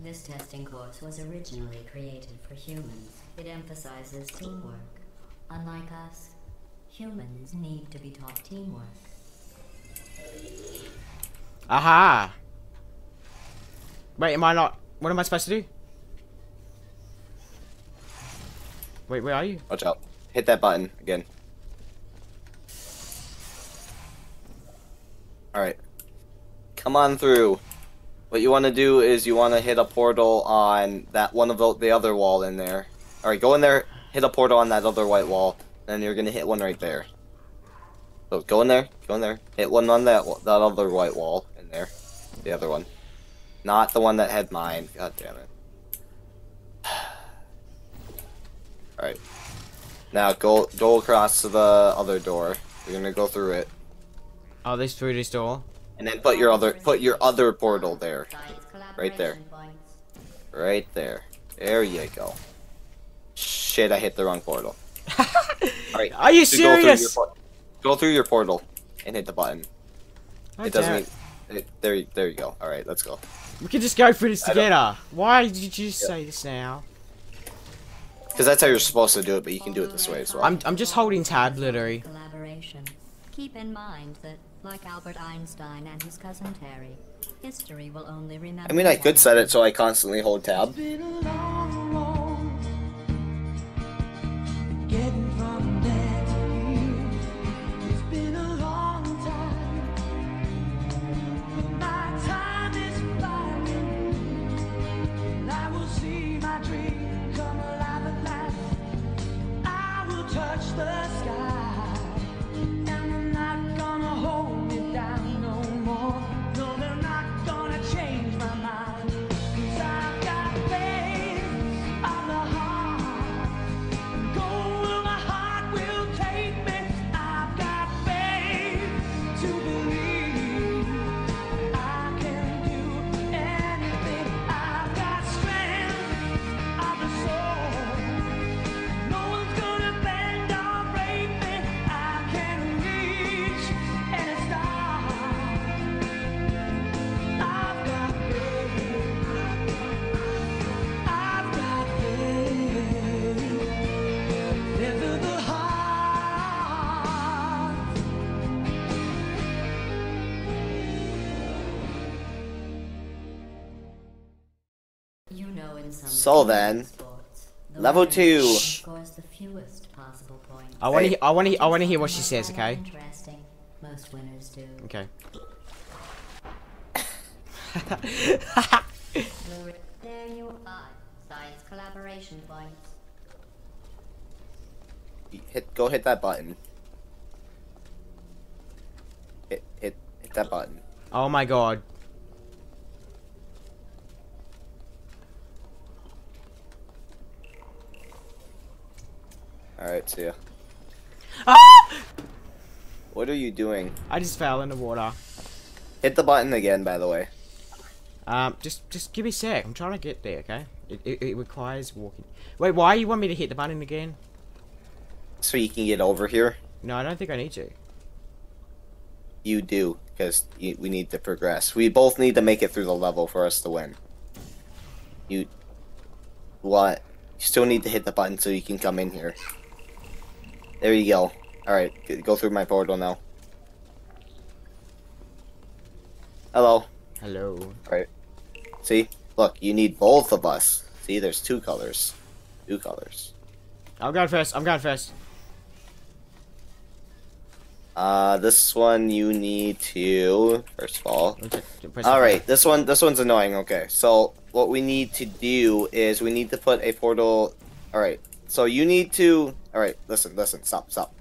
This testing course was originally created for humans. It emphasizes teamwork. Unlike us, humans need to be taught teamwork. Aha! Wait, am I not? What am I supposed to do? Wait, where are you? Watch out. Hit that button again. Alright. Come on through. What you want to do is you want to hit a portal on that one of the other wall in there. Alright, go in there, hit a portal on that other white wall, and you're going to hit one right there. So go in there, hit one on that other white wall in there. The other one. Not the one that had mine. God damn it. Alright. Now go across to the other door. You're gonna go through it. Oh, this through this door. And then put your other portal there. Right there. Right there. There you go. Shit, I hit the wrong portal. Alright. Are you serious? Go through your portal and hit the button. It doesn't. There you go. Alright, let's go. We can just go through this together. Why did you say this now? Because that's how you're supposed to do it, but you can do it this way as well. I'm just holding tab, literally. Keep in mind that, like Albert Einstein and his cousin Terry, history will only remember. I mean, I could set it so I constantly hold tab. So then, level 2. Shh. I want to hear what she says. Okay. Most winners do. Okay. There you are. Science collaboration points. Go hit that button. Hit that button. Oh my god. Alright, see ya. Ah! What are you doing? I just fell in the water. Hit the button again, by the way. Just give me a sec. I'm trying to get there, okay? It requires walking. Wait, why you want me to hit the button again? So you can get over here? No, I don't think I need to. You do, because we need to progress. We both need to make it through the level for us to win. You... What? You still need to hit the button so you can come in here. There you go. Alright, go through my portal now. Hello. Hello. Alright. See? Look, you need both of us. See, there's two colors. Two colors. I'm going first. I'm going first. This one you need to... First of all... Alright, this one's annoying. Okay, so what we need to do is we need to put a portal... Alright, so you need to... Alright, listen, stop.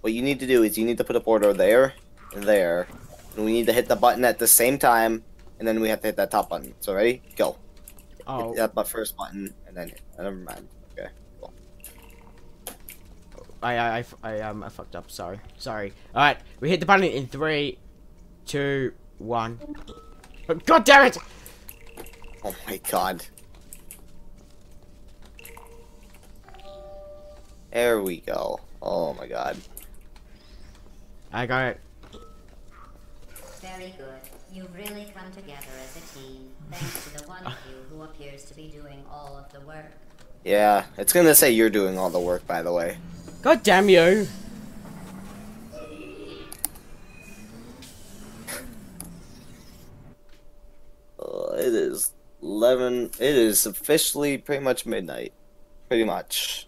What you need to do is you need to put a portal there, and there, and we need to hit the button at the same time, and then we have to hit that top button. So ready? Go. Oh. Hit that first button, and then hit. Never mind. Okay, cool. I fucked up, sorry. Alright, we hit the button in 3, 2, 1. God damn it! Oh my god. There we go. Oh my god. I got it. Very good. You've really come together as a team. Thanks to the one of you who are appears to be doing all of the work. Yeah, it's gonna say you're doing all the work, by the way. God damn you! It is 11. It is officially pretty much midnight. Pretty much.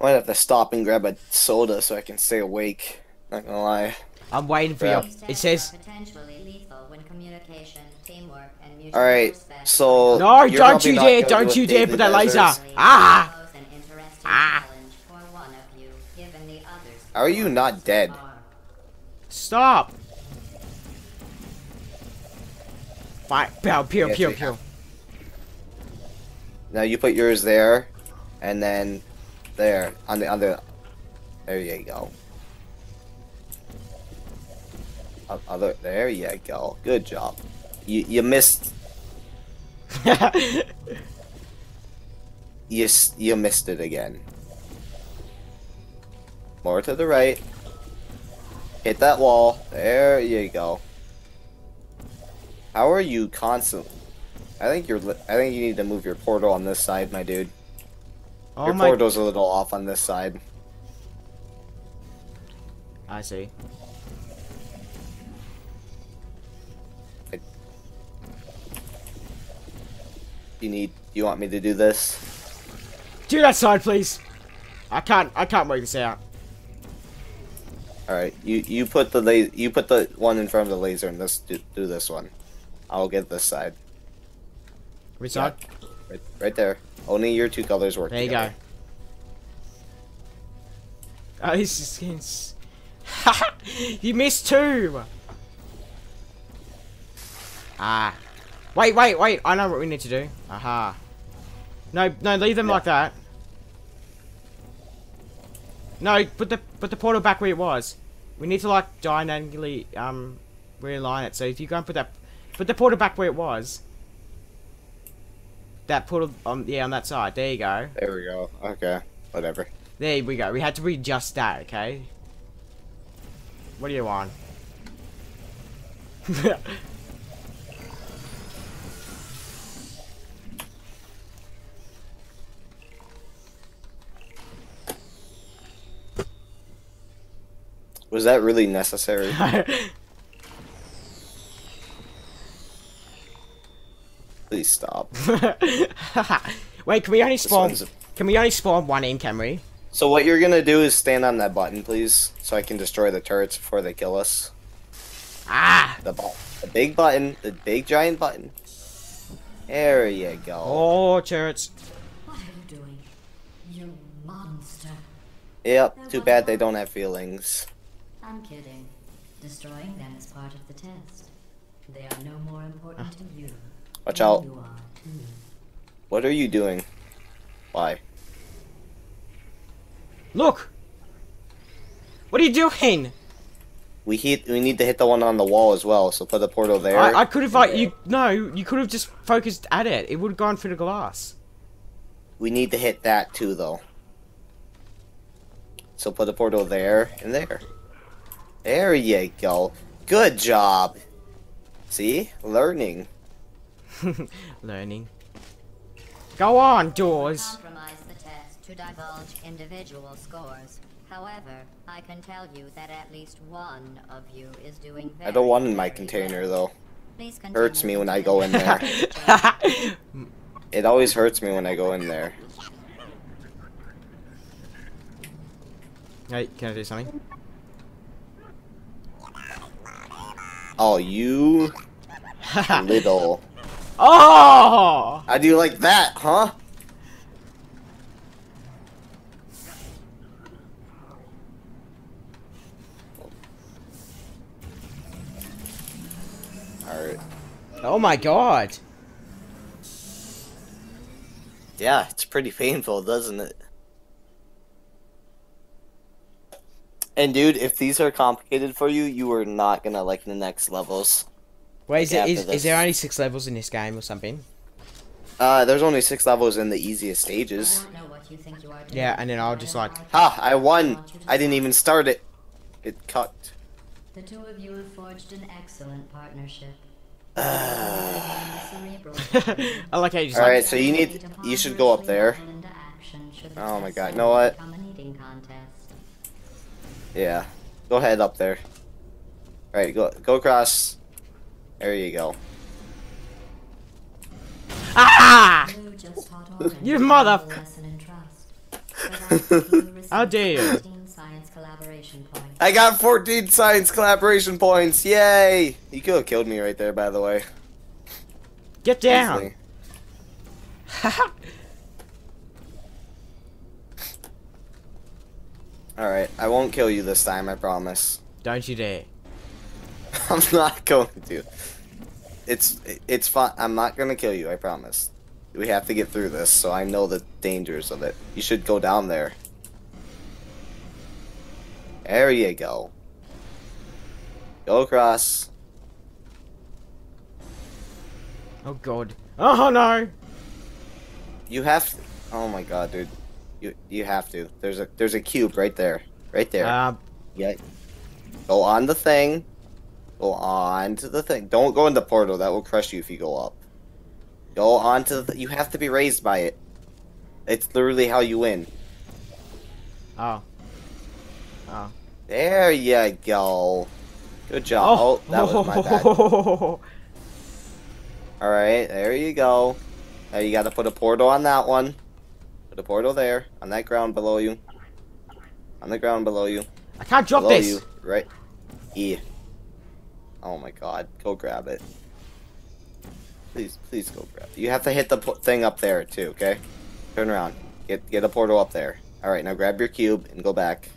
I might have to stop and grab a soda so I can stay awake. Not gonna lie. I'm waiting for you. It says. All right. So. No! Don't you dare! Don't you dare! Put that laser. Ah! Ah! How are you not dead? Stop! Fire! Pow! Pew! Pew! Pew! Now you put yours there, and then there on the other. There you go. Other. There you go. Good job. You missed. you missed it again. More to the right. Hit that wall. There you go. How are you constantly? I think you need to move your portal on this side, my dude. Oh, your portal's a little off on this side. I see. You want me to do this? Do that side, please. I can't work this out. All right, you put the one in front of the laser, and let's do this one. I'll get this side. Which side? Yeah. Right there. Only your two colors work. There you together. Go. Oh, this is skins. You missed two. Ah. Wait, wait, wait! I know what we need to do. Aha. No, no, leave them like that. No, put the portal back where it was. We need to like dynamically realign it. So if you go and put the portal back where it was. That portal on that side. There you go. There we go. Okay. Whatever. There we go. We had to readjust that, okay? What do you want? Was that really necessary? Please stop. Wait, can we only spawn? Can we only spawn one in? Can we? So what you're gonna do is stand on that button, please, so I can destroy the turrets before they kill us. Ah! The big button, the big giant button. There you go. Oh, turrets! What are you doing, you monster? Yep. Too bad they don't have feelings. I'm kidding. Destroying them is part of the test. They are no more important to you. Watch out. You are to me. What are you doing? Why? Look! What are you doing? We need to hit the one on the wall as well, so put a portal there. I could have like you you could have just focused at it. It would have gone through the glass. We need to hit that too though. So put a portal there and there. There you go. Good job. See? Learning. Learning. Go on, doors. Compromise the test to divulge individual scores. However, I can tell you that at least one of you is doing very I don't want in my container, though. It hurts me when I go in there. It always hurts me when I go in there. Hey, can I do something? Oh, you little. Oh! How do you like that, huh? Alright. Oh my god! Yeah, it's pretty painful, doesn't it? And dude, if these are complicated for you, you are not gonna like the next levels. Wait, is there only 6 levels in this game or something? There's only 6 levels in the easiest stages. Yeah, and then I'll just like... Ha! I won! I didn't even start it! It cucked. The two of you have forged an excellent partnership. I like how you just. All right, like, so you need. You should go up there. Oh my god! You know what? Yeah, go ahead up there. All right, go across. There you go. Ah! You mother! How dare you? I got 14 science collaboration points! Yay! You could have killed me right there, by the way. Get down! Alright, I won't kill you this time, I promise. Don't you dare. I'm not going to. It's fine. I'm not going to kill you, I promise. We have to get through this, so I know the dangers of it. You should go down there. There you go. Go across. Oh god. Oh no! You have to. Oh my god, dude. You have to. There's a cube right there. Right there. Yeah. Go on the thing. Go on to the thing. Don't go in the portal. That will crush you if you go up. Go on to the. You have to be raised by it. It's literally how you win. Oh. Oh. There you go. Good job. Oh, oh that was my bad. Alright, there you go. Now you gotta put a portal on that one. Put a portal there. On that ground below you. On the ground below you. I can't drop below this! You. Right. Yeah. Oh my god. Go grab it. Please go grab it. You have to hit the thing up there too, okay? Turn around. Get a portal up there. Alright, now grab your cube and go back.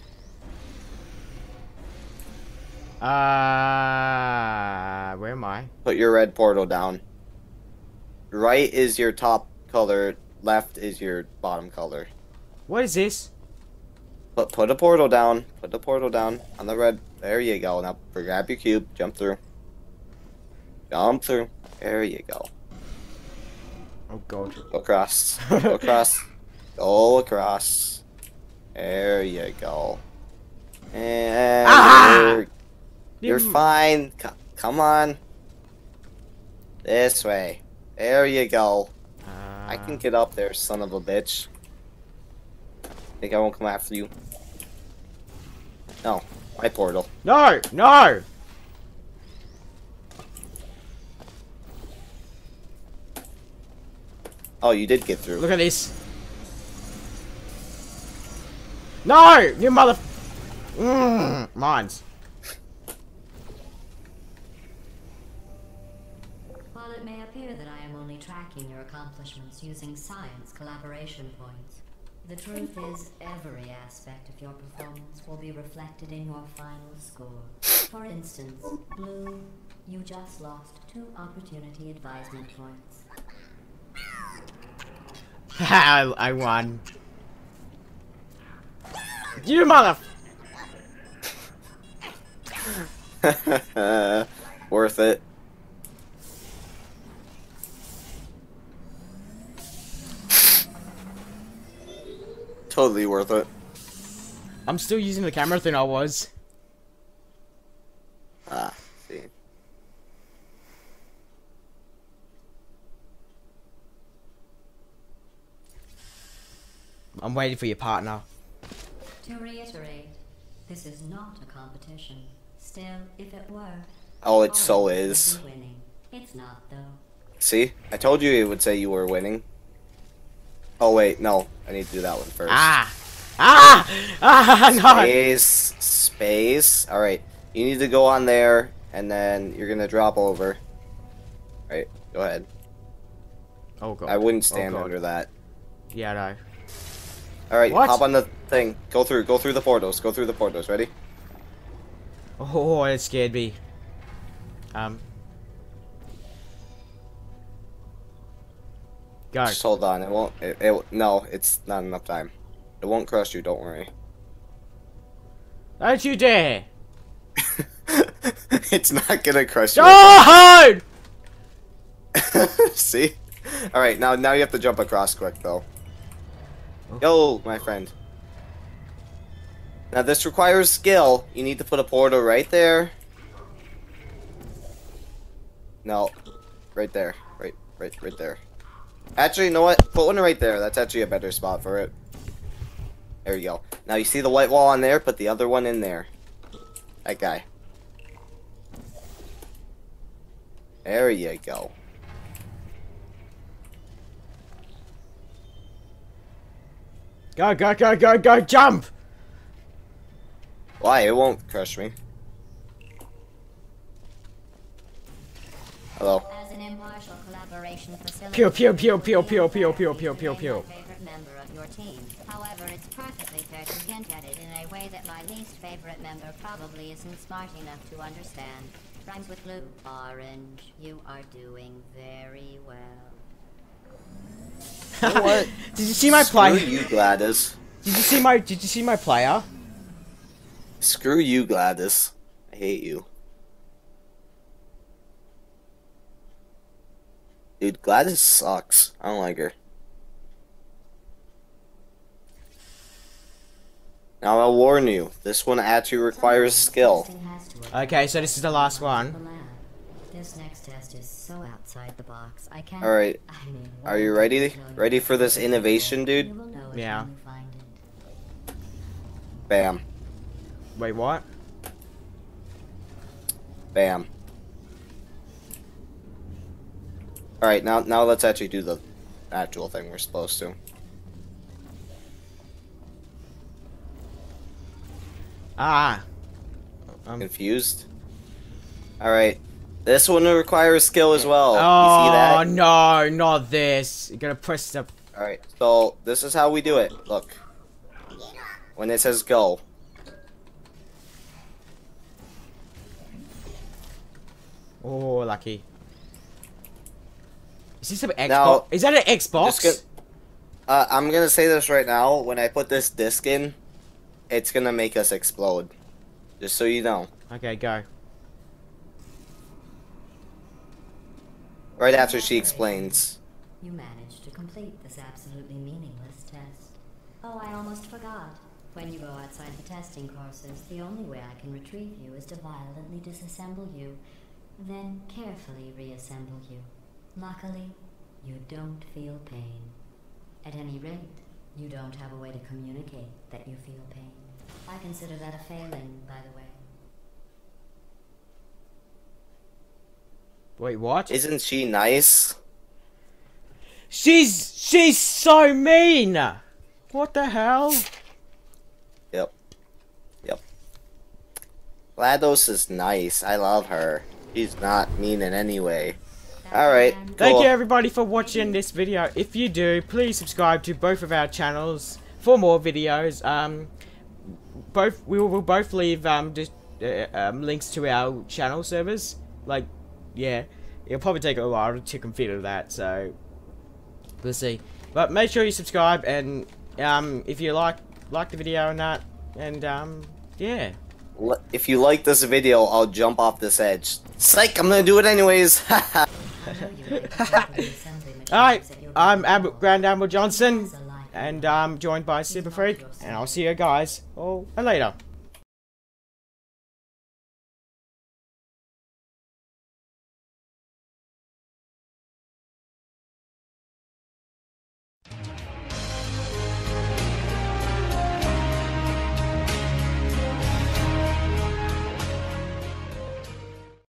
Where am I? Put your red portal down. Right is your top color, left is your bottom color. What is this? Put a portal down. Put the portal down on the red. There you go. Now grab your cube, jump through. Jump through. There you go. Oh god. Go across. Go across. Go across. There you go. And you're fine. Come on. This way. There you go. I can get up there, son of a bitch. Think I won't come after you? No. My portal. No! No! Oh, you did get through. Look at this. No! You mother... mines. It may appear that I am only tracking your accomplishments using science collaboration points. The truth is, every aspect of your performance will be reflected in your final score. For instance, Blue, you just lost 2 opportunity advisement points. Haha, I won. You mother! Worth it. Totally worth it. I'm still using the camera thing I was. Ah, see. I'm waiting for your partner. To reiterate, this is not a competition. Still, if it were... Oh, it so is. It's not, though. See? I told you it would say you were winning. Oh wait, no. I need to do that one first. Ah! Ah! Ah! No. Space. Space. Alright. You need to go on there, and then you're gonna drop over. Alright, go ahead. Oh god. I wouldn't stand under that. Yeah, no. Alright, hop on the thing. Go through the portals. Go through the portals. Ready? Oh, it scared me. Go. Just hold on, it won't. No, it's not enough time. It won't crush you, don't worry. Don't you dare! It's not gonna crush you. Oh! See? Alright, now you have to jump across quick, though. Yo, my friend. Now, this requires skill. You need to put a portal right there. No. Right there. Right. Right there. Actually, you know what? Put one right there. That's actually a better spot for it. There you go. Now you see the white wall on there? Put the other one in there. That guy. There you go. Go, jump! Why? It won't crush me. Hello. Pew, pew, pew, pew, pew, pew, pew, pew, pew, pew. However, it's perfectly fair to hint at it in a way that my least favorite member probably isn't smart enough to understand. Rhymes with blue. Orange, you are doing very well. What? Did you see my player? Screw you, GLaDOS. Did you see my player? Screw you, GLaDOS. I hate you. Dude, GLaDOS sucks. I don't like her. Now I'll warn you, this one actually requires skill. Okay, so this is the last one. Alright, are you ready? Ready for this innovation, dude? Yeah. Bam. Wait, what? Bam. Alright, now let's actually do the actual thing we're supposed to. Ah, I'm confused. All right, this one requires skill as well. Oh, you see that? No, not this. You're gonna press the. All right, so this is how we do it. Look, when it says go. Oh, lucky. Is this an Xbox? Now, is that an Xbox? I'm gonna say this right now. When I put this disc in, it's gonna make us explode. Just so you know. Okay, go. Right after she explains. You managed to complete this absolutely meaningless test. Oh, I almost forgot. When you go outside the testing courses, the only way I can retrieve you is to violently disassemble you, then carefully reassemble you. Luckily, you don't feel pain. At any rate, you don't have a way to communicate that you feel pain. I consider that a failing, by the way. Wait, what? Isn't she nice? She's so mean! What the hell? Yep. Yep. GLaDOS is nice. I love her. She's not mean in any way. Alright, cool. Thank you everybody for watching this video. If you do, please subscribe to both of our channels for more videos. We will both leave links to our channel servers. Like, yeah, it'll probably take a while to configure that, so we'll see. But make sure you subscribe, and if you like the video and that, and yeah. If you like this video, I'll jump off this edge. Psych, I'm gonna do it anyways. Alright, I'm Grand Admiral Johnson, and I'm joined by Siber_Freak, and I'll see you guys all later.